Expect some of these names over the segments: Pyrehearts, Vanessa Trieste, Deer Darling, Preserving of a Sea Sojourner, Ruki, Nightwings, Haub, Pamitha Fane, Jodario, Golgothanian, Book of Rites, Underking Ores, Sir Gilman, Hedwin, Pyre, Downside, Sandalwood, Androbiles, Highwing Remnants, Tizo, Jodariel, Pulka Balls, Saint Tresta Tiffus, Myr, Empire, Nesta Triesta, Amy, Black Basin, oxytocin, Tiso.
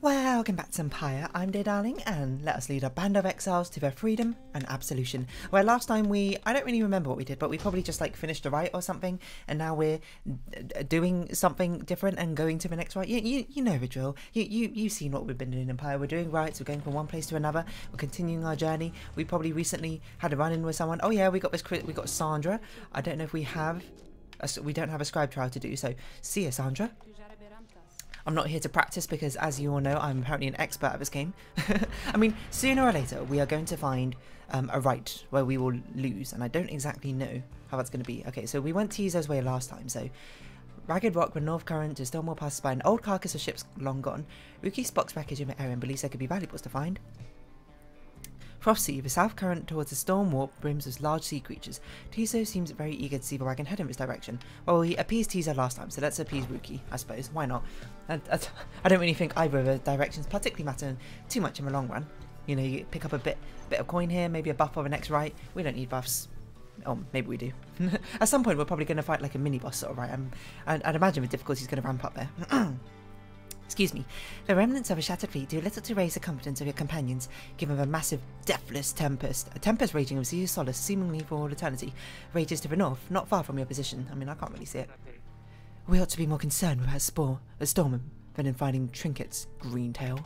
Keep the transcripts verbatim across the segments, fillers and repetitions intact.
Welcome back to Empire, I'm Deer Darling, and let us lead a band of exiles to their freedom and absolution. Where last time we, I don't really remember what we did, but we probably just like finished a rite or something, and now we're doing something different and going to the next rite. You, you, you know the drill, you, you, you've seen what we've been doing in Empire. We're doing rites, we're going from one place to another, we're continuing our journey. We probably recently had a run-in with someone. Oh yeah, we got this, we got Sandra. I don't know if we have, a, we don't have a scribe trial to do, so see ya, Sandra. I'm not here to practice because, as you all know, I'm apparently an expert at this game. I mean, sooner or later we are going to find um, a rite where we will lose, and I don't exactly know how that's going to be. Okay, so we went to Yuzo's Way last time, so Ragged Rock with North Current to Stonewall passes by an old carcass of ships long gone. Rookie Spock's package in the area and believes there could be valuables to find. Frosty, the south current towards the storm warp brims with large sea creatures. Tizo seems very eager to see the wagon head in this direction. Well, we appeased Tizo last time, so let's appease Rookie, I suppose. Why not? I, I, I don't really think either of the directions particularly matter too much in the long run. You know, you pick up a bit, bit of coin here, maybe a buff for the next right. We don't need buffs. Oh, maybe we do. At some point, we're probably going to fight like a mini-boss sort of right. I'm, I'd, I'd imagine the difficulty's going to ramp up there. Excuse me. The remnants of a shattered fleet do little to raise the confidence of your companions, given a massive, deathless tempest. A tempest raging with zero solace, seemingly for all eternity, rages to the north, not far from your position. I mean, I can't really see it. We ought to be more concerned with that spore, a storm, than in finding trinkets, Greentail.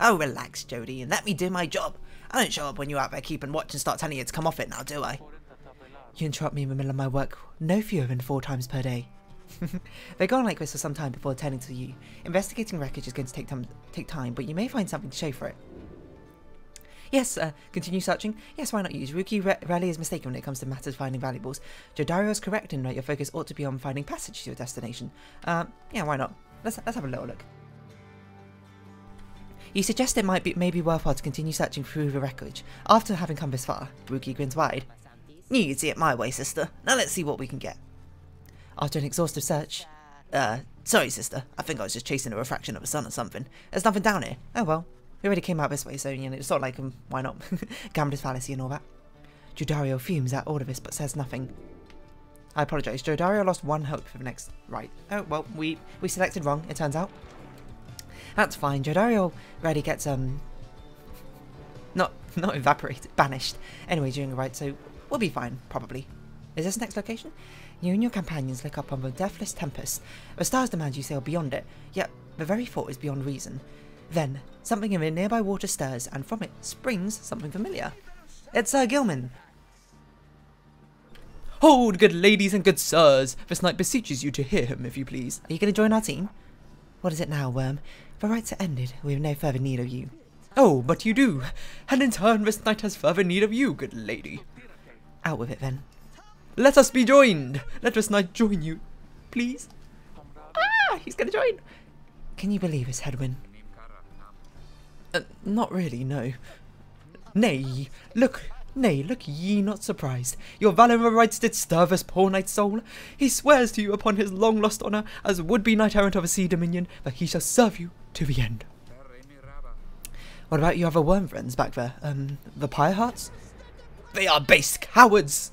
Oh, relax, Jody, and let me do my job. I don't show up when you're out there keeping watch and start telling you to come off it now, do I? You interrupt me in the middle of my work no fewer than four times per day. They're gone like this for some time before turning to you. Investigating wreckage is going to take time, take time, but you may find something to show for it. Yes, uh, continue searching. Yes, why not use? Rookie re rarely is mistaken when it comes to matters of finding valuables. Jodario is correct in that your focus ought to be on finding passage to your destination. Um, yeah, why not? Let's, let's have a little look. You suggest it might be maybe worthwhile to continue searching through the wreckage. After having come this far, Rookie grins wide. You can see it my way, sister. Now let's see what we can get. After an exhaustive search... Uh, sorry sister, I think I was just chasing a refraction of the sun or something. There's nothing down here. Oh well, we already came out this way, so you know, it's not like, um, why not? Gambler's fallacy and all that. Jodario fumes at all of this, but says nothing. I apologise, Jodario lost one hope for the next right. Oh well, we, we selected wrong, it turns out. That's fine, Jodario rarely gets, um... Not, not evaporated, banished. Anyway, during the right, so we'll be fine, probably. Is this the next location? You and your companions look up on the deathless tempest. The stars demand you sail beyond it, yet the very thought is beyond reason. Then, something in the nearby water stirs, and from it springs something familiar. It's Sir Gilman! Hold, good ladies and good sirs! This knight beseeches you to hear him, if you please. Are you going to join our team? What is it now, Worm? The rites are ended. We have no further need of you. Oh, but you do! And in turn, this knight has further need of you, good lady. Out with it, then. Let us be joined! Let us not join you, please. Ah, he's gonna join! Can you believe us, Hedwin? Uh, not really, no. Nay, look, nay, look ye not surprised. Your valor of rights did stir this poor knight's soul. He swears to you upon his long-lost honour, as would-be knight-errant of a sea dominion, that he shall serve you to the end. What about your other worm friends back there? Um, the Pyrehearts? They are base cowards!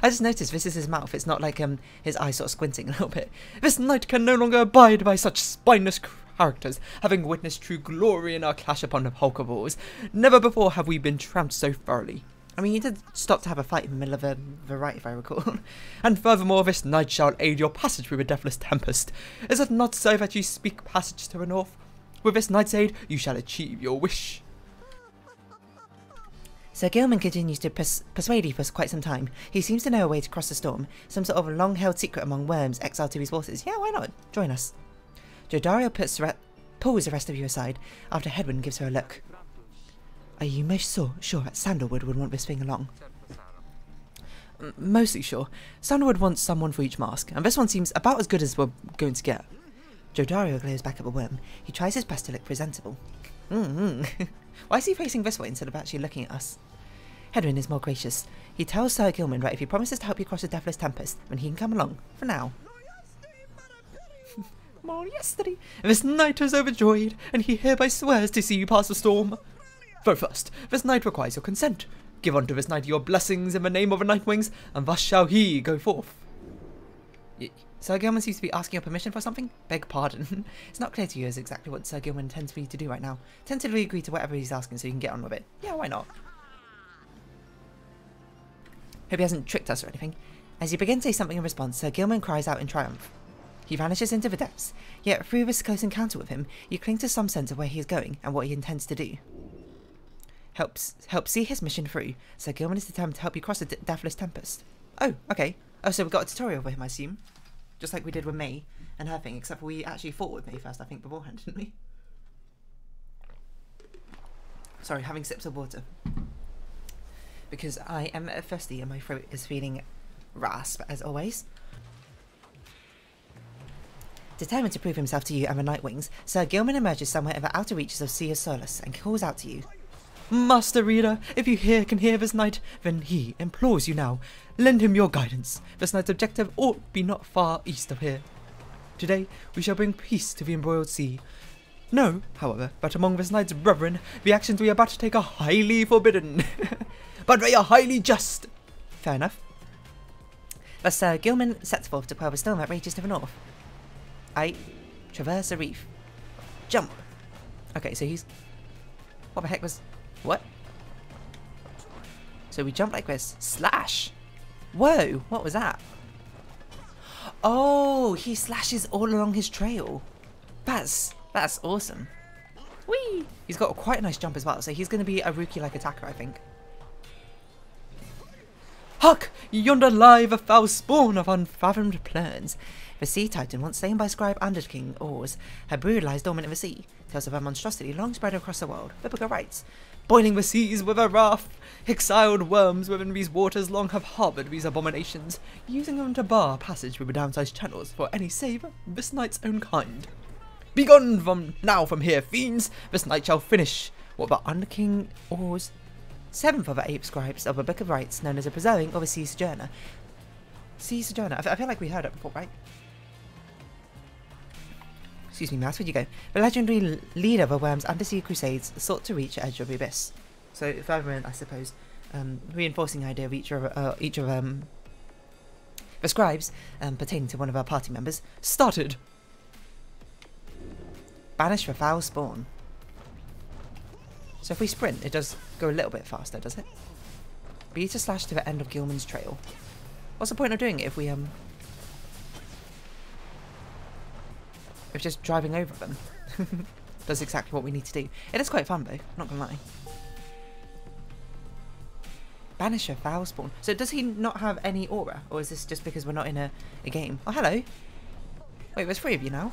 I just noticed this is his mouth, it's not like um his eye sort of squinting a little bit. This knight can no longer abide by such spineless characters, having witnessed true glory in our clash upon the Pulka Balls. Never before have we been tramped so thoroughly. I mean, you did stop to have a fight in the middle of a, a right, if I recall. And furthermore, this knight shall aid your passage through the deathless tempest. Is it not so that you speak passage to the north? With this knight's aid, you shall achieve your wish. Sir Gilman continues to pers persuade you for quite some time. He seems to know a way to cross the storm, some sort of a long-held secret among worms exiled to these waters. Yeah, why not? Join us. Jodario puts pulls the rest of you aside, after Hedwin gives her a look. Are you most so sure that Sandalwood would want this thing along? M mostly sure. Sandalwood wants someone for each mask, and this one seems about as good as we're going to get. Jodario glares back at the worm. He tries his best to look presentable. Mm-hmm. Why is he facing this way instead of actually looking at us? Hedwin is more gracious. He tells Sir Gilman that if he promises to help you cross the deathless tempest, then he can come along, for now. More yesterday. This knight is overjoyed, and he hereby swears to see you pass the storm. Though first, this knight requires your consent. Give unto this knight your blessings in the name of the Nightwings, and thus shall he go forth. Y Sir Gilman seems to be asking your permission for something? Beg pardon. It's not clear to you as exactly what Sir Gilman intends for you to do right now. Tentatively agree to whatever he's asking so you can get on with it. Yeah, why not? Hope he hasn't tricked us or anything. As you begin to say something in response, Sir Gilman cries out in triumph. He vanishes into the depths, yet through this close encounter with him, you cling to some sense of where he is going and what he intends to do. Helps, help see his mission through. Sir Gilman is determined to help you cross the deathless tempest. Oh, okay. Oh, so we've got a tutorial for him, I assume. Just like we did with May and her thing, except we actually fought with May first, I think, beforehand, didn't we? Sorry, having sips of water. Because I am thirsty and my throat is feeling rasp, as always. Determined to prove himself to you and the Nightwings, Sir Gilman emerges somewhere in the outer reaches of Sea of Solace and calls out to you. Master Reader, if you hear can hear this knight, then he implores you now. Lend him your guidance. This knight's objective ought be not far east of here. Today, we shall bring peace to the embroiled sea. Know, however, that among this knight's brethren, the actions we are about to take are highly forbidden. But they are highly just. Fair enough. Thus Sir Gilman sets forth to quell the storm that rages to the north. I traverse a reef. Jump. Okay, so he's... What the heck was... What? So we jump like this. Slash! Whoa, what was that? Oh, he slashes all along his trail. That's, that's awesome. Whee! He's got quite a nice jump as well, so he's going to be a rookie-like attacker, I think. Huck! Yonder lie the foul spawn of unfathomed plans. The sea titan, once slain by scribe Underking Ores, her brood lies dormant in the sea. Tales of her monstrosity long spread across the world. The Book of Rites. Boiling the seas with a wrath, exiled worms within these waters long have harboured these abominations, using them to bar passage through the downsized channels for any save this night's own kind. Begone from now from here, fiends! This night shall finish what the Underking Ores, seventh of the ape scribes of the Book of Rites, known as the Preserving of a Sea Sojourner. Sea Sojourner. I, I feel like we heard it before, right? Excuse me, Matt, where'd you go? The legendary leader of the worm's undersea crusades sought to reach the edge of the abyss. So, further in, I suppose, um, reinforcing the idea of each of, uh, each of um, the scribes, um, pertaining to one of our party members, started. Banish the foul spawn. So if we sprint, it does go a little bit faster, does it? Be to slash to the end of Gilman's trail. What's the point of doing it if we, um... of just driving over them. Does exactly what we need to do. It is quite fun though, not gonna lie. Banish a foul spawn. So does he not have any aura? Or is this just because we're not in a, a game? Oh, hello. Wait, there's three of you now.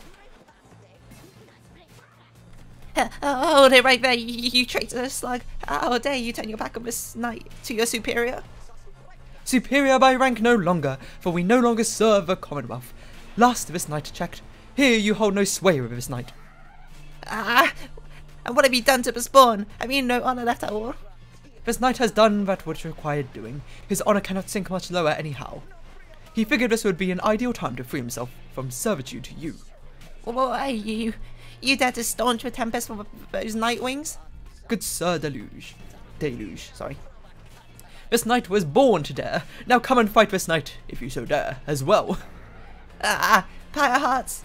Oh, they're right there, you, you traitor slug. How dare you turn your back on this knight to your superior? Superior by rank no longer, for we no longer serve the Commonwealth. Last this knight checked. Here you hold no sway over this knight. Ah! And what have you done to the spawn? I mean, no honour left at all. This knight has done that which required doing. His honour cannot sink much lower anyhow. He figured this would be an ideal time to free himself from servitude to you. Why, you? You dare to staunch the tempest for those Nightwings? Good Sir Deluge. Deluge, sorry. This knight was born to dare. Now come and fight this knight, if you so dare, as well. Ah! Pyrehearts!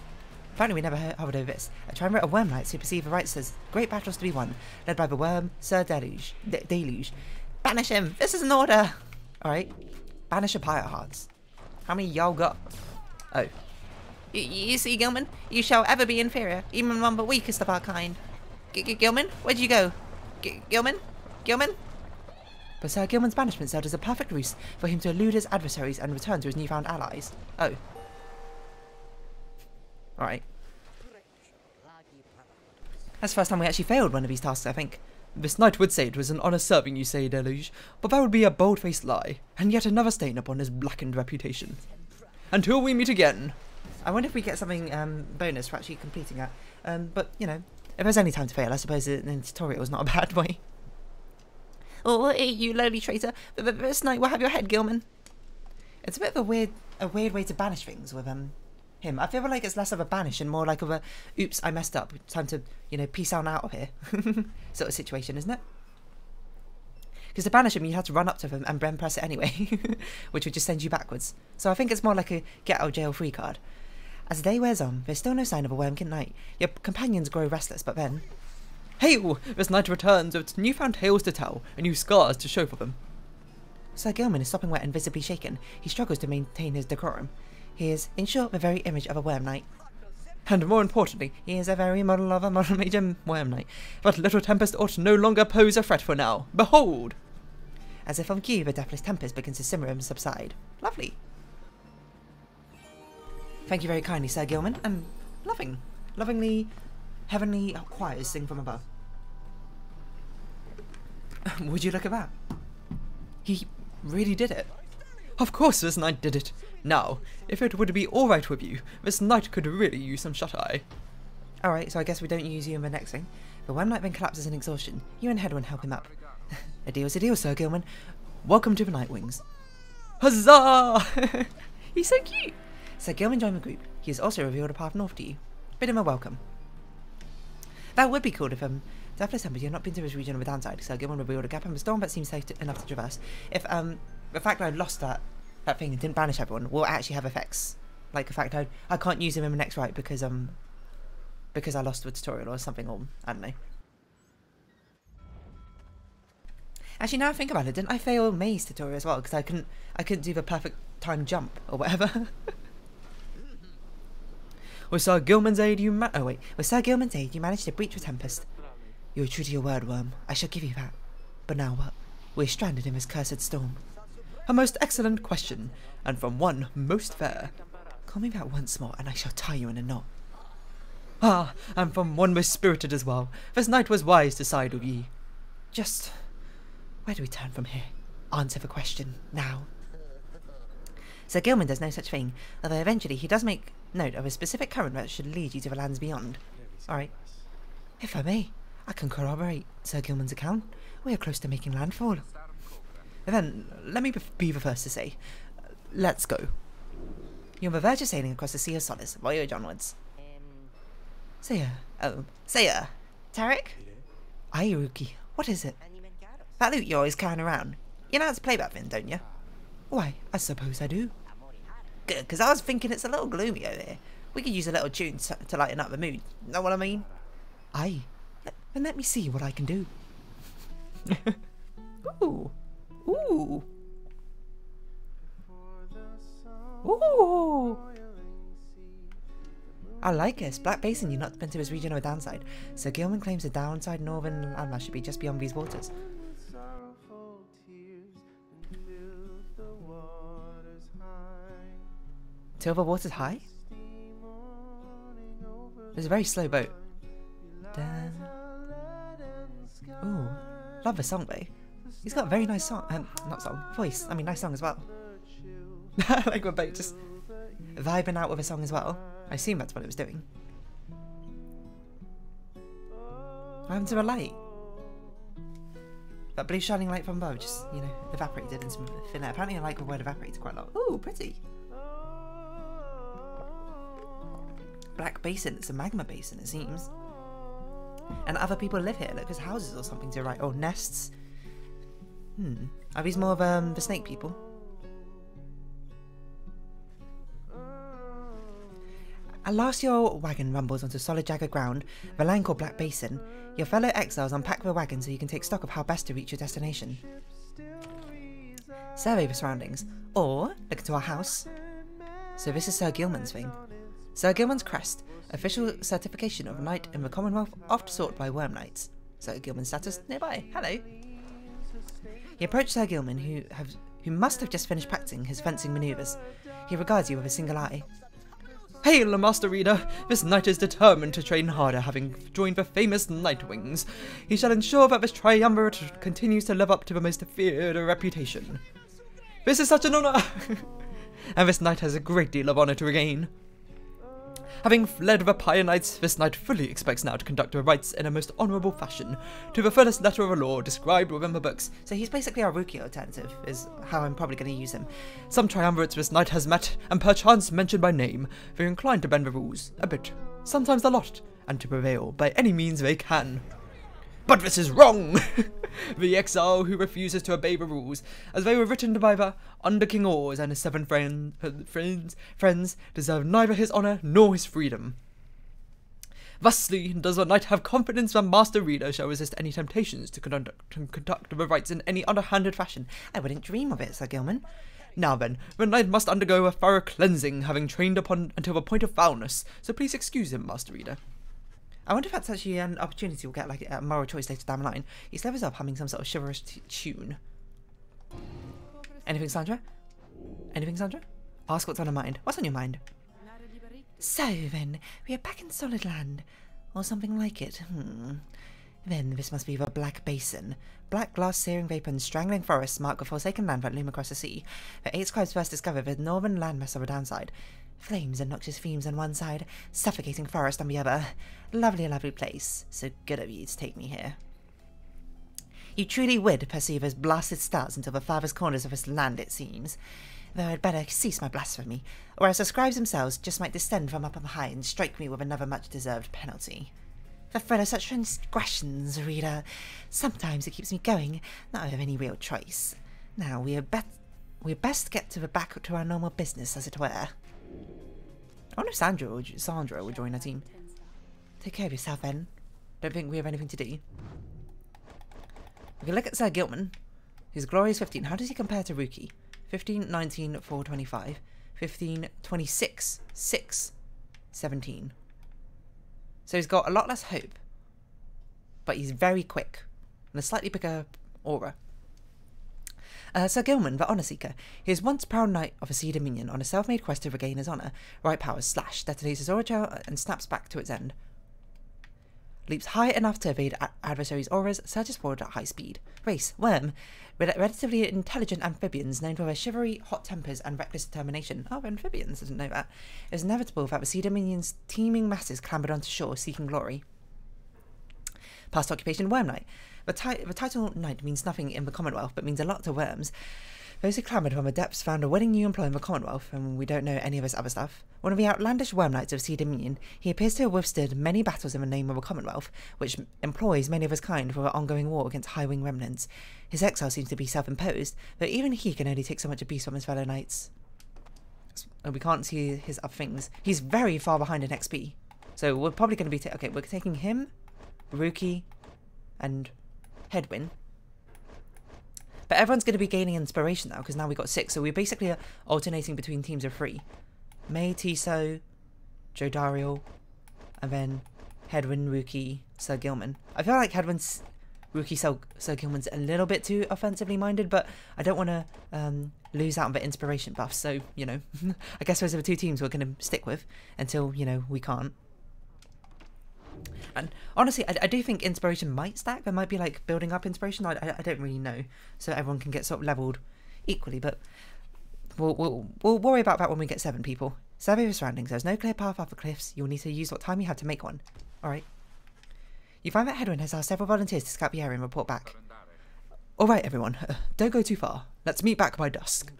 Apparently we never hovered over this. A triumvirate of worm knights who perceive the rites as great battles to be won, led by the worm, Sir Deluge. De Deluge. Banish him! This is an order! Alright. Banish a Pyrehearts. How many y'all got? Oh. You, you see, Gilman? You shall ever be inferior, even among the weakest of our kind. G Gilman? Where'd you go? G Gilman? Gilman? But Sir Gilman's banishment served as a perfect ruse for him to elude his adversaries and return to his newfound allies. Oh. Alright. That's the first time we actually failed one of these tasks, I think. This knight would say it was an honour serving you, Sir Deluge, but that would be a bold-faced lie, and yet another stain upon his blackened reputation. Until we meet again! I wonder if we get something um, bonus for actually completing that. Um, but, you know, if there's any time to fail, I suppose the tutorial is not a bad way. Oh, you lowly traitor. This knight will have your head, Gilman. It's a bit of a weird, a weird way to banish things with um. him. I feel like it's less of a banish and more like of a oops, I messed up, time to, you know, peace out out of here sort of situation, isn't it? Because to banish him you had to run up to them and then press it anyway which would just send you backwards. So I think it's more like a get out jail free card. As the day wears on, there's still no sign of a Wormkin Knight. Your companions grow restless, but then... Hail! This knight returns with newfound tales to tell, and new scars to show for them. Sir Gilman is sopping wet and visibly shaken. He struggles to maintain his decorum. He is, in short, the very image of a Worm Knight. And more importantly, he is a very model of a modern major Worm Knight. But little Tempest ought no longer pose a threat for now. Behold! As if on cue, the deathless Tempest begins to simmer and subside. Lovely. Thank you very kindly, Sir Gilman, and loving, lovingly, heavenly choirs sing from above. Would you look at that? He really did it. Of course this knight did it. Now, if it would be alright with you, this knight could really use some shut-eye. Alright, so I guess we don't use you in the next thing. The one knight then collapses in exhaustion. You and Hedwin help him up. A deal's a deal, Sir Gilman. Welcome to the Nightwings. Huzzah! He's so cute! Sir Gilman joined the group. He has also revealed a path north to you. Bid him a welcome. That would be cool if um, Deathless Tempest had not been to this region on the downside. Sir Gilman revealed a gap in the storm that seems safe to, enough to traverse. If um, the fact that I lost that that thing and didn't banish everyone will actually have effects. Like the fact I I can't use him in the next right because um because I lost the tutorial or something, or I don't know. Actually, now I think about it, didn't I fail May's tutorial as well because I couldn't I couldn't do the perfect time jump or whatever. With Sir Gilman's aid, you ma- oh wait. With Sir Gilman's aid, you managed to breach the Tempest. You were true to your word, Worm. I shall give you that. But now what? We're stranded in this cursed storm. A most excellent question, and from one most fair. Call me that once more, and I shall tie you in a knot. Ah, and from one most spirited as well. This knight was wise to side with ye. Just, where do we turn from here? Answer the question now. Sir Gilman does no such thing, although eventually he does make note of a specific current that should lead you to the lands beyond. Alright. If I may, I can corroborate Sir Gilman's account. We are close to making landfall. Then, let me be the first to say, let's go. You're on the verge of sailing across the Sea of Solace, voyage onwards. Saya, oh, Saya, Tarek? Aye, Ruki, what is it? That loot you're always carrying around. You know how to play that thing, don't you? Why, I suppose I do. Good, because I was thinking it's a little gloomy over here. We could use a little tune to, to lighten up the mood. Know what I mean? Aye. Then let me see what I can do. Ooh. Ooh. Ooh. I like this. Black Basin, you've not been to his region or downside. Sir Gilman claims the downside northern landmass should be just beyond these waters. Till the water's high? It's a very slow boat. Damn. Ooh, love the song though. He's got a very nice song, um, not song, voice. I mean, nice song as well. Like we're both just vibing out with a song as well. I assume that's what it was doing. What happened to the light? That blue shining light from above just, you know, evaporated in some thin air. Apparently I like the word evaporates quite a lot. Ooh, pretty. Black Basin, it's a magma basin, it seems. And other people live here, look, there's houses or something to right, or nests. Hmm, are these more of um, the snake people? At last your wagon rumbles onto solid jagged ground, the land called Black Basin. Your fellow exiles unpack their wagon so you can take stock of how best to reach your destination. Survey the surroundings, or look into our house. So this is Sir Gilman's thing. Sir Gilman's crest, official certification of a knight in the Commonwealth, oft sought by Worm Knights. Sir Gilman's status nearby. Hello. He approached Sir Gilman, who have who must have just finished practicing his fencing manoeuvres. He regards you with a single eye. Hail, Master Reader! This knight is determined to train harder, having joined the famous Nightwings. He shall ensure that this triumvirate continues to live up to the most feared reputation. This is such an honour, and this knight has a great deal of honour to regain. Having fled the Pyre Knights, this knight fully expects now to conduct her rites in a most honourable fashion, to the fullest letter of the law described within the books. So he's basically our Ruki alternative, is how I'm probably going to use him. Some triumvirates this knight has met, and perchance mentioned by name, they're inclined to bend the rules, a bit, sometimes a lot, and to prevail by any means they can. But this is wrong! The exile who refuses to obey the rules, as they were written by the Underking Ores and his seven friend, friends, friends deserve neither his honour nor his freedom. Thusly, does the knight have confidence that Master Reader shall resist any temptations to conduct, conduct the rites in any underhanded fashion? I wouldn't dream of it, Sir Gilman. Now then, the knight must undergo a thorough cleansing, having trained upon until the point of foulness, so please excuse him, Master Reader. I wonder if that's actually an opportunity we'll get, like, a moral choice later down the line. He slivers up humming some sort of chivalrous t tune. Anything, Sandra? Anything, Sandra? Ask what's on her mind. What's on your mind? So then, we are back in Solid Land. Or something like it. Hmm. Then, this must be the Black Basin. Black glass, searing vapour and strangling forests mark the forsaken land that loom across the sea. The eight scribes first discovered the northern landmass of the downside. Flames and noxious fumes on one side, suffocating forest on the other. Lovely, lovely place. So good of you to take me here. You truly would pursue those blasted stars until the farthest corners of this land, it seems. Though I'd better cease my blasphemy, or else the scribes themselves just might descend from up on high and strike me with another much-deserved penalty. The threat of such transgressions, reader, sometimes it keeps me going, not of any real choice. Now, we had bet we best get to the back to our normal business, as it were. I wonder if Sandra or Sandra will join our team. Take care of yourself, then. Don't think we have anything to do. We can look at Sir Gilman. His glory is fifteen. How does he compare to Ruki? fifteen, nineteen, four, twenty-five. fifteen, twenty-six, six, seventeen. So he's got a lot less hope. But he's very quick. And a slightly bigger aura. Uh, Sir Gilman, the Honour Seeker. He is once proud knight of a sea dominion on a self-made quest to regain his honour. Right powers slash, detonates his aura gel and snaps back to its end. Leaps high enough to evade adversaries' auras, surges forward at high speed. Race, worm. Rel relatively intelligent amphibians known for their chivalry, hot tempers and reckless determination. Oh, amphibians, I didn't know that. It was inevitable that the sea dominion's teeming masses clambered onto shore seeking glory. Past occupation, worm knight. The, ti the title knight means nothing in the Commonwealth, but means a lot to worms. Those who clambered from the depths found a winning new employ in the Commonwealth, and we don't know any of this other stuff. One of the outlandish worm knights of Sea Dominion, he appears to have withstood many battles in the name of the Commonwealth, which employs many of his kind for the ongoing war against Highwing Remnants. His exile seems to be self-imposed, though even he can only take so much abuse from his fellow knights. And we can't see his other things. He's very far behind in X P. So we're probably going to be... Ta okay, we're taking him... Ruki and Hedwin. But everyone's going to be gaining inspiration now, because now we've got six, so we're basically uh, alternating between teams of three. May, Tiso, Jodariel, and then Hedwin, Ruki, Sir Gilman. I feel like Hedwin's, Ruki, Sir, Sir Gilman's a little bit too offensively minded, but I don't want to um, lose out on the inspiration buffs, so, you know, I guess those are the two teams we're going to stick with until, you know, we can't. And honestly, I, I do think inspiration might stack. There might be like building up inspiration. I, I, I don't really know. So everyone can get sort of leveled equally. But we'll, we'll, we'll worry about that when we get seven people. Survey the surroundings. There's no clear path up the cliffs. You'll need to use what time you have to make one. All right. You find that Hedwin has asked several volunteers to scout the area and report back. All right, everyone. Uh, don't go too far. Let's meet back by dusk.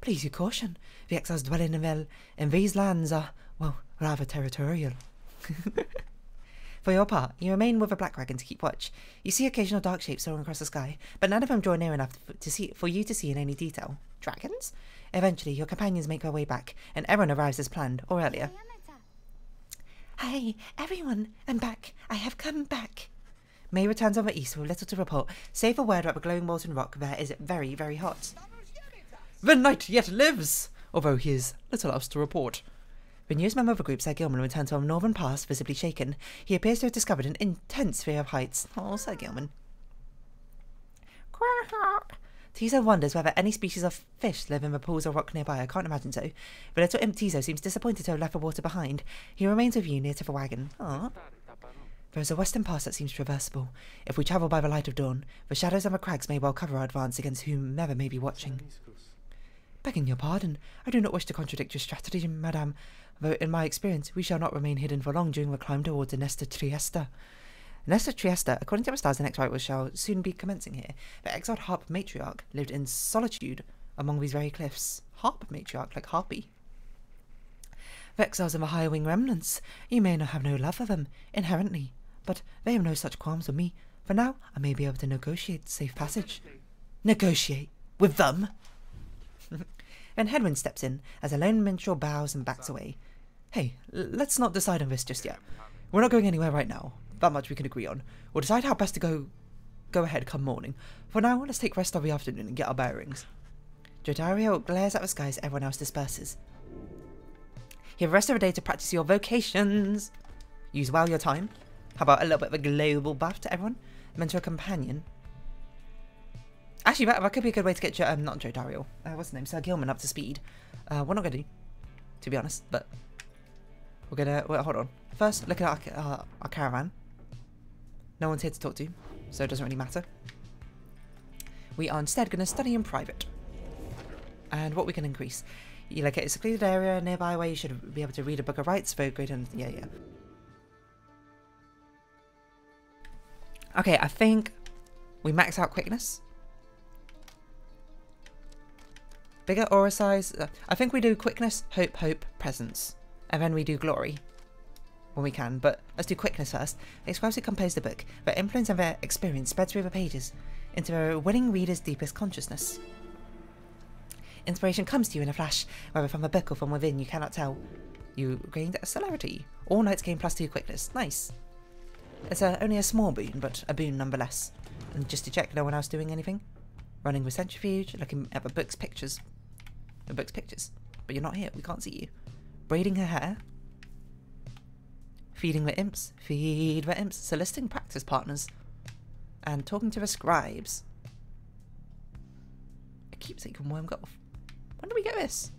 Please, you caution. The exiles dwelling in, well, in these lands are, well, rather territorial. For your part, you remain with a black wagon to keep watch. You see occasional dark shapes soaring across the sky, but none of them draw near enough to see for you to see in any detail. Dragons? Eventually, your companions make their way back, and everyone arrives as planned, or earlier. Hi, everyone! I'm back! I have come back! May returns on the east with little to report, save a word about the glowing molten rock there is very, very hot. The knight yet lives! Although he is little else to report. The newest member of the group, Sir Gilman, returned to a northern pass, visibly shaken. He appears to have discovered an intense fear of heights. Oh, Sir Gilman. Tiso wonders whether any species of fish live in the pools or rock nearby. I can't imagine so. The little imp Tiso seems disappointed to have left the water behind. He remains with you near to the wagon. Aww. There is a western pass that seems traversable. If we travel by the light of dawn, the shadows on the crags may well cover our advance against whomever may be watching. Begging your pardon, I do not wish to contradict your strategy, madame, though in my experience we shall not remain hidden for long during the climb towards the Nesta Triesta. Nesta Triesta, according to the stars and X-Rite, shall soon be commencing here. The exiled harp matriarch lived in solitude among these very cliffs. Harp matriarch, like harpy. The exiles in the Highwing Remnants, you may not have no love for them, inherently. but they have no such qualms with me. For now, I may be able to negotiate safe passage. Negotiate? With them? And Hedwin steps in, as a lone minstrel bows and backs away. Hey, let's not decide on this just yet. We're not going anywhere right now. That much we can agree on. We'll decide how best to go go ahead come morning. For now, let's take rest of the afternoon and get our bearings. Jodario glares at the sky as everyone else disperses. You have the rest of the day to practice your vocations. Use well your time. How about a little bit of a global buff to everyone? Mentor companion. Actually, that, that could be a good way to get your, um, not Jodario, uh, what's his name, Sir Gilman up to speed. Uh, we're not going to do, to be honest, but we're going to, well, hold on. First, look at our, uh, our caravan. No one's here to talk to, so it doesn't really matter. We are instead going to study in private. And what we can increase. You like a secluded area nearby where you should be able to read a Book of Rites, very great, and yeah, yeah. Okay, I think we max out quickness. Bigger aura size. Uh, I think we do quickness, hope, hope, presence. And then we do glory when we can. But let's do quickness first. They scribes who compose the book. Their influence and their experience spread through the pages into their willing reader's deepest consciousness. Inspiration comes to you in a flash, whether from a book or from within, you cannot tell. You gained a celerity. All knights gain plus two quickness. Nice. It's a, only a small boon, but a boon nonetheless. And just to check, no one else doing anything? Running with centrifuge, looking at the book's pictures. The book's pictures. But you're not here, we can't see you. Braiding her hair. Feeding the imps. Feed the imps. Soliciting practice partners. And talking to the scribes. A keepsake and worm golf. When do we get this?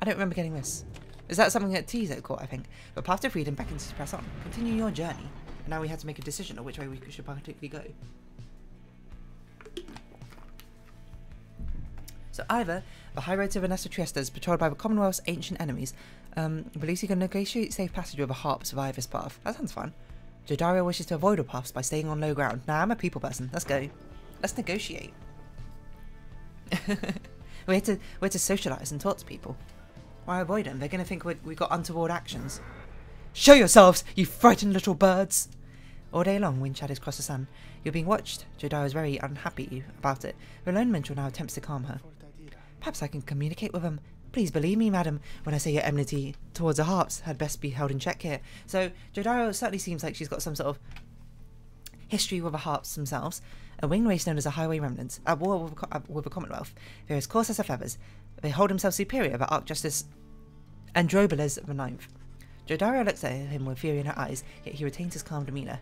I don't remember getting this. Is that something that Tizo caught, I think? But path to freedom beckons you to press on. Continue your journey. And now we had to make a decision on which way we should particularly go. So either the high road to Vanessa Trieste is patrolled by the Commonwealth's ancient enemies. Um, police can negotiate safe passage with a harp to survive this path. That sounds fun. Jodario wishes to avoid the paths by staying on low ground. Nah, I'm a people person. Let's go. Let's negotiate. We're here to, we're to socialise and talk to people. Why avoid them? They're going to think we're, we've got untoward actions. Show yourselves, you frightened little birds! All day long, wind shadows cross the sun. You're being watched. Jodar is very unhappy about it. The lone minstrel now attempts to calm her. Perhaps I can communicate with them. Please believe me, madam, when I say your enmity towards the harps had best be held in check here. So, Jodar certainly seems like she's got some sort of history with the harps themselves. A winged race known as a Highwing Remnants, at war with, uh, with the Commonwealth. They're as coarse as the feathers. They hold themselves superior over Archjustice Androbiles the Ninth. Jodario looks at him with fury in her eyes, yet he retains his calm demeanour.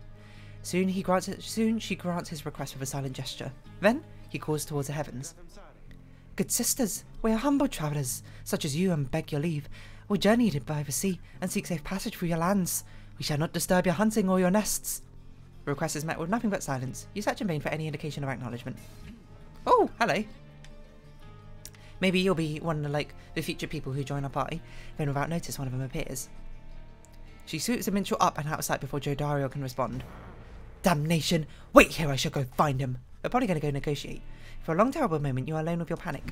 Soon he grants, soon she grants his request with a silent gesture. Then he calls towards the heavens. Good sisters, we are humble travellers, such as you, and beg your leave. We journeyed by the sea, and seek safe passage through your lands. We shall not disturb your hunting or your nests. The request is met with nothing but silence. You search in vain for any indication of acknowledgement. Oh, hello. Maybe you'll be one of the, like, the future people who join our party. Then without notice, one of them appears. She swoops the minstrel up and out of sight before Jodario can respond. Damnation! Wait here, I shall go find him. We're probably going to go negotiate. For a long, terrible moment, you are alone with your panic.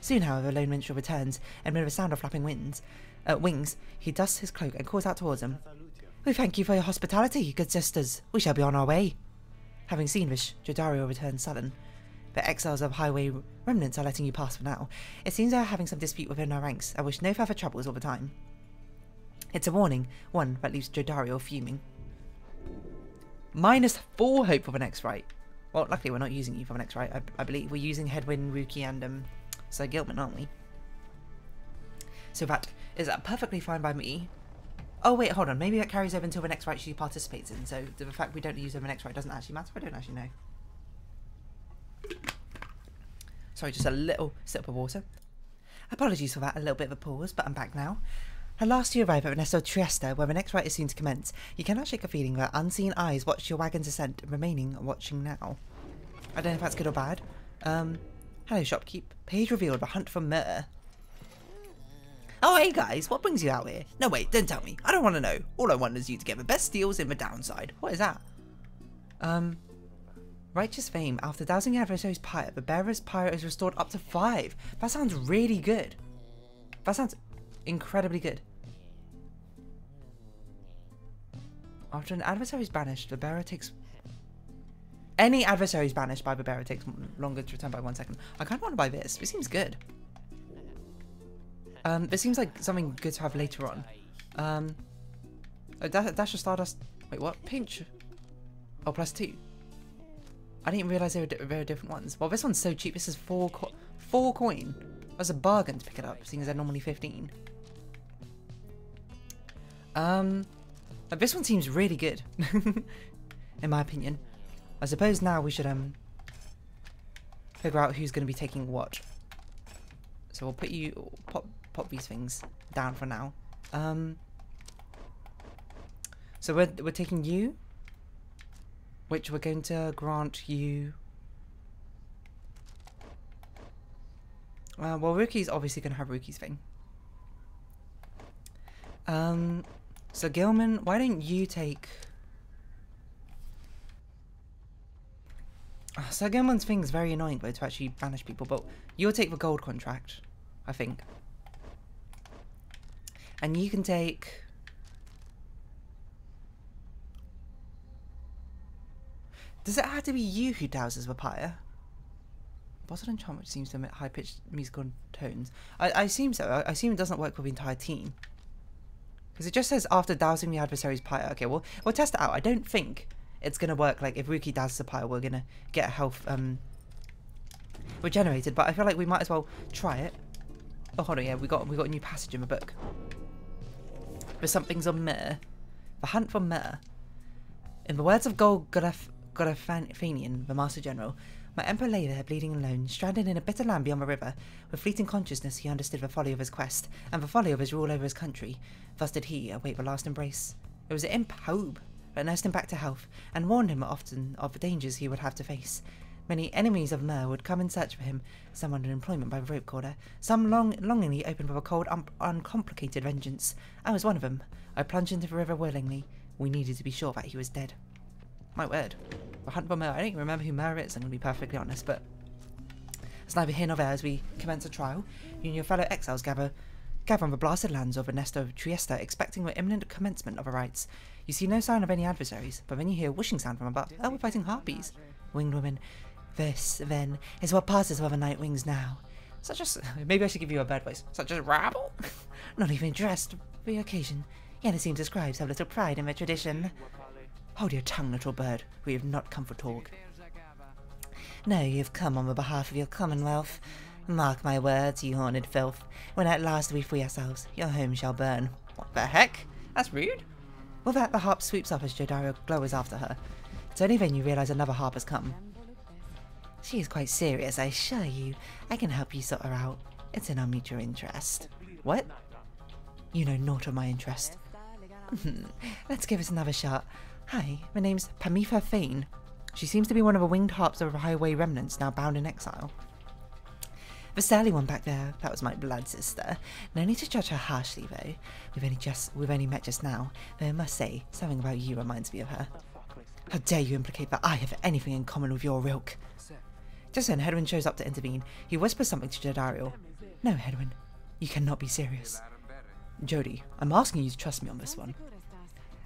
Soon, however, the lone minstrel returns, and with a sound of flapping winds, uh, wings, he dusts his cloak and calls out towards him. We thank you for your hospitality, good sisters. We shall be on our way. Having seen this, Jodario returns sullen. The exiles of Highway Remnants are letting you pass for now. It seems they are having some dispute within our ranks. I wish no further troubles all the time. It's a warning, one that leaves Jodario fuming. Minus four hope for the next right. Well, luckily we're not using you for the next right. I, I believe we're using Hedwin, Ruki, and um, Sir Gilman, aren't we? So that is uh, perfectly fine by me. Oh wait, hold on, maybe that carries over until the next right she participates in, so the fact we don't use the next right doesn't actually matter, I don't actually know. Sorry, just a little sip of water. Apologies for that, a little bit of a pause, but I'm back now. At last you arrive at Nesta Triesta, where the next right is soon to commence. You cannot shake a feeling that unseen eyes watch your wagon's ascent, remaining watching now. I don't know if that's good or bad. Um, hello shopkeep. Page revealed, a hunt for myrrh. Oh, hey guys, what brings you out here? No, wait, don't tell me. I don't want to know. All I want is you to get the best deals in the downside. What is that? Um, Righteous Fame. After dousing adversary's pyre, the bearer's pyre is restored up to five. That sounds really good. That sounds incredibly good. After an adversary is banished, the bearer takes... Any adversary is banished by the bearer takes longer to return by one second. I kind of want to buy this. This seems good. Um, this seems like something good to have later on. Um, oh, Dash of Stardust... Wait, what? Pinch? Oh, plus two. I didn't realise they were very different ones. Well, this one's so cheap. This is four, co four coin. That's a bargain to pick it up, seeing as they're normally fifteen. Um, this one seems really good, in my opinion. I suppose now we should um figure out who's going to be taking what. So we'll put you pop pop these things down for now. Um, so we're we're taking you. Which we're going to grant you... Uh, well, Rookie's obviously going to have Rookie's thing. Um, so Gilman, why don't you take... Oh, Sir Gilman's thing is very annoying though, to actually banish people, but you'll take the gold contract, I think. And you can take... Does it have to be you who douses the pyre? Bottle enchantment, which seems to emit high-pitched musical tones. I, I assume so. I, I assume it doesn't work with the entire team. Because it just says after dousing the adversary's pyre. Okay, well, we'll test it out. I don't think it's going to work. Like, if Ruki douses the pyre, we're going to get health um, regenerated. But I feel like we might as well try it. Oh, hold on. Yeah, we got, we got a new passage in the book. But something's on Myr. The hunt for Myr. In the words of Golgothanian, Golgothanian, the Master General, my Emperor lay there, bleeding alone, stranded in a bitter land beyond the river. With fleeting consciousness he understood the folly of his quest, and the folly of his rule over his country. Thus did he await the last embrace. It was the imp Haub that nursed him back to health, and warned him often of the dangers he would have to face. Many enemies of Myr would come in search for him, some under employment by the rope corder, some long longingly open for a cold, un uncomplicated vengeance. I was one of them. I plunged into the river willingly. We needed to be sure that he was dead. My word. The hunt for Myr. I don't even remember who Myr is, I'm going to be perfectly honest, but it's neither here nor there as we commence a trial. You and your fellow exiles gather, gather on the blasted lands of Nesta Triesta, expecting the imminent commencement of the rites. You see no sign of any adversaries, but then you hear a whooshing sound from above. Oh, we're fighting harpies. Winged women. This, then, is what passes for the Nightwings now. Such as... Maybe I should give you a bad voice. Such as rabble? Not even dressed for the occasion. Yet it seems the scribes have little pride in their tradition. Hold your tongue, little bird. We have not come for talk. No, you have come on the behalf of your commonwealth. Mark my words, you horned filth. When at last we free ourselves, your home shall burn. What the heck? That's rude. With that, the harp sweeps up as Jodaro glowers after her. It's only then you realise another harp has come. She is quite serious, I assure you. I can help you sort her out. It's in our mutual interest. What? You know naught of my interest. Let's give it another shot. Hi, my name's Pamitha Fane. She seems to be one of the winged harps of Highwing Remnants, now bound in exile. The surly one back there, that was my blood sister. No need to judge her harshly, though. We've only just we've only met just now, though I must say, something about you reminds me of her. How dare you implicate that I have anything in common with your ilk? Just then, Hedwin shows up to intervene. He whispers something to Jodariel. No, Hedwin, you cannot be serious. Jody, I'm asking you to trust me on this one.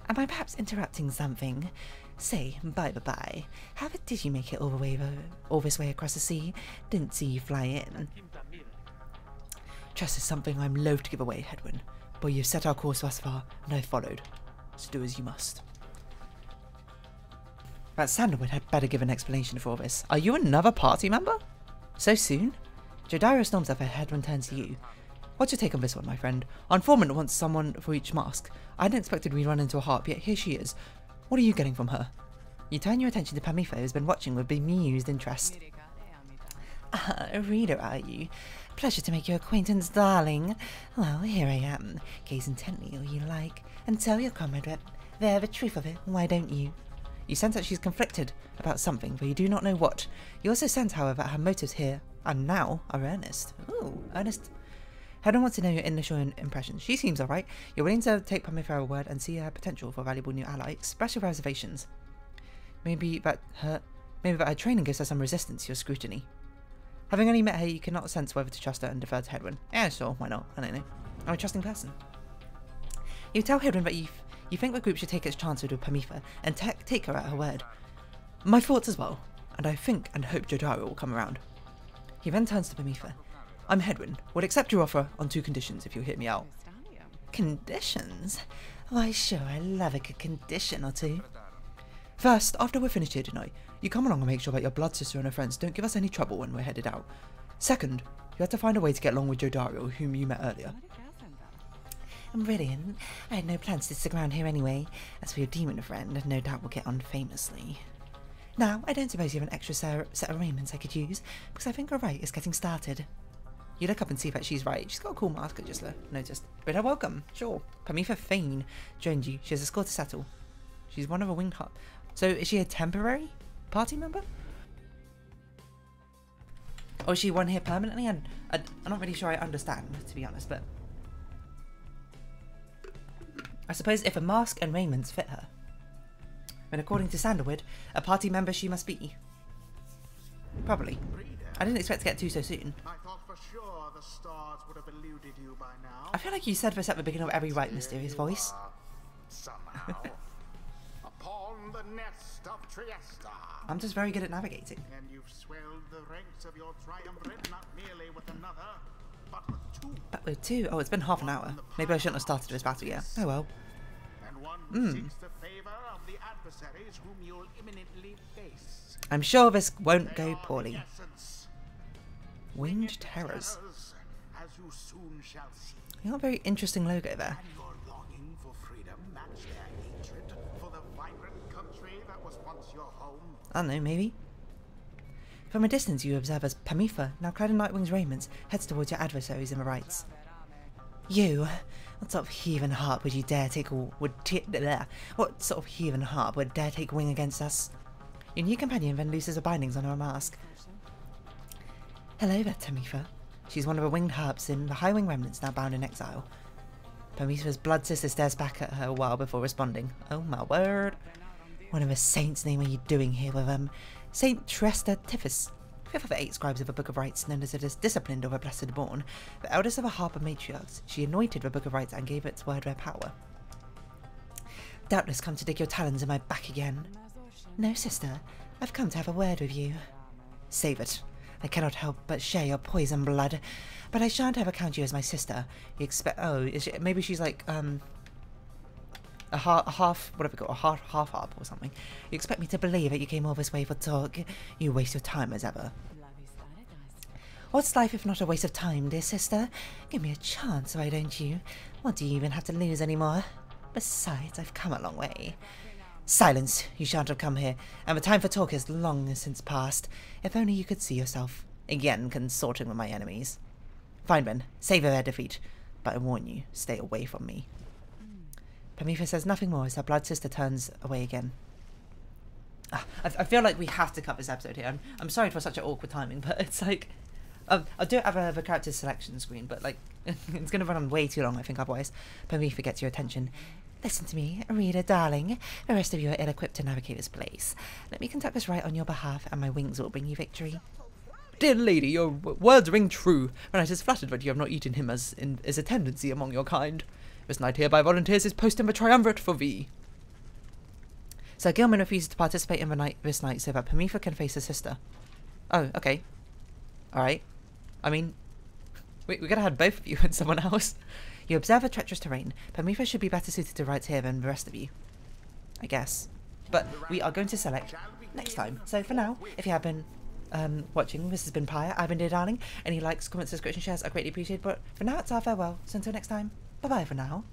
Am I perhaps interrupting something? Say, by the by, how did you make it all the way, all this way across the sea? Didn't see you fly in. Trust is something I'm loath to give away, Hedwin, but you've set our course thus far, and I followed. So do as you must. But Sandalwood had better give an explanation for all this. Are you another party member? So soon? Jodaro storms up and Hedwin turns to you. What's your take on this one, my friend? Our informant wants someone for each mask. I hadn't expected we'd run into a harp, yet here she is. What are you getting from her? You turn your attention to Pamitha, who's been watching with bemused interest. Ah, a reader, are you? Pleasure to make your acquaintance, darling. Well, here I am. Gaze intently all you like, and tell your comrade that they're the truth of it, why don't you? You sense that she's conflicted about something, but you do not know what. You also sense, however, her motives here, and now, are earnest. Ooh, earnest... Hedwin wants to know your initial impressions. She seems alright. You're willing to take Pamitha at word and see her potential for a valuable new ally. Express your reservations. Maybe that her, maybe that her training gives her some resistance to your scrutiny. Having only met her, you cannot sense whether to trust her and defer to Hedwin. Yeah, sure, why not? I don't know. I'm a trusting person. You tell Hedwin that you You think the group should take its chances with Pamitha and take her at her word. My thoughts as well, and I think and hope Jodaro will come around. He then turns to Pamitha. I'm Hedwin. Would accept your offer on two conditions if you hear me out. Conditions? Why sure, I love a good condition or two. First, after we're finished here tonight, you come along and make sure that your blood sister and her friends don't give us any trouble when we're headed out. Second, you have to find a way to get along with Jodaro, whom you met earlier. Brilliant. I had no plans to stick around here anyway, as for your demon friend, no doubt we'll get on famously. Now, I don't suppose you have an extra set of raiments I could use, because I think her right is getting started. You look up and see that she's right. She's got a cool mask, I just noticed. Bid her welcome. Sure. Pamitha Fane joined you. She has a score to settle. She's one of a winged hut. So, is she a temporary party member? Or is she one here permanently? And I'm, I'm not really sure I understand, to be honest, but... I suppose if a mask and raiments fit her, then according to Sandalwood, a party member she must be. Probably. I didn't expect to get to so soon. I thought for sure the stars would have eluded you by now. I feel like you said this at the beginning of every right mysterious voice. Somehow, upon the nest of Triesta. I'm just very good at navigating. And you've swelled the ranks of your triumvirate not merely with another, but with two. But with two? Oh, it's been half an hour. Maybe I shouldn't have started this battle yet. Oh well. And one who mm. seeks the favour of the adversaries whom you'll imminently face. I'm sure this won't they go poorly. Winged terrors. terrors as you soon shall see. You got a very interesting logo there. And your longing for freedom matched their hatred for the vibrant country that was once your home. I don't know, maybe. From a distance you observe as Pamitha, now clad in Nightwing's raiments, heads towards your adversaries in the rites. You, what sort of heathen heart would you dare take or would there? What sort of heathen heart would dare take wing against us? Your new companion then looses her bindings on her mask. Hello there, Pamitha. She's one of the winged harps in the Highwing Remnants, now bound in exile. Pamitha's blood sister stares back at her a while before responding. Oh my word. What in the saint's name are you doing here with them? Um, Saint Tresta Tiffus, fifth of the eight scribes of the Book of Rites, known as the Disciplined or the Blessed Born, the eldest of the Harper Matriarchs. She anointed the Book of Rites and gave its word their power. Doubtless come to dig your talons in my back again. No, sister. I've come to have a word with you. Save it. I cannot help but share your poison blood, but I shan't ever count you as my sister. You expect? Oh, is she, maybe she's like um a, ha a half, whatever, got a half half harp or something. You expect me to believe that you came all this way for talk? You waste your time as ever. What's life if not a waste of time, dear sister? Give me a chance, why don't you? What do you even have to lose anymore? Besides, I've come a long way. Silence! You shan't have come here, and the time for talk is long since past. If only you could see yourself. Again, consorting with my enemies. Fine, then. Savour their defeat. But I warn you, stay away from me. Mm. Pamitha says nothing more as her blood sister turns away again. Ah, I, I feel like we have to cut this episode here. I'm, I'm sorry for such an awkward timing, but it's like... Um, I do have a, a character selection screen, but like... it's going to run on way too long, I think, otherwise. Pamitha gets your attention. Listen to me, reader darling. The rest of you are ill-equipped to navigate this place. Let me conduct this rite on your behalf, and my wings will bring you victory. Dear lady, your words ring true, and it is flattered that you have not eaten him as in, is a tendency among your kind. This knight hereby volunteers his post in the triumvirate for thee. Sir Gilman refuses to participate in the night this night so that Pamitha can face her sister. Oh, okay. Alright. I mean, we, we could have had both of you and someone else. You observe a treacherous terrain. Pamitha should be better suited to rites here than the rest of you. I guess. But we are going to select next time. So for now, if you have been um, watching, this has been Pyre. I've been Deer Darling. Any likes, comments, subscriptions, shares are greatly appreciated. But for now, it's our farewell. So until next time, bye-bye for now.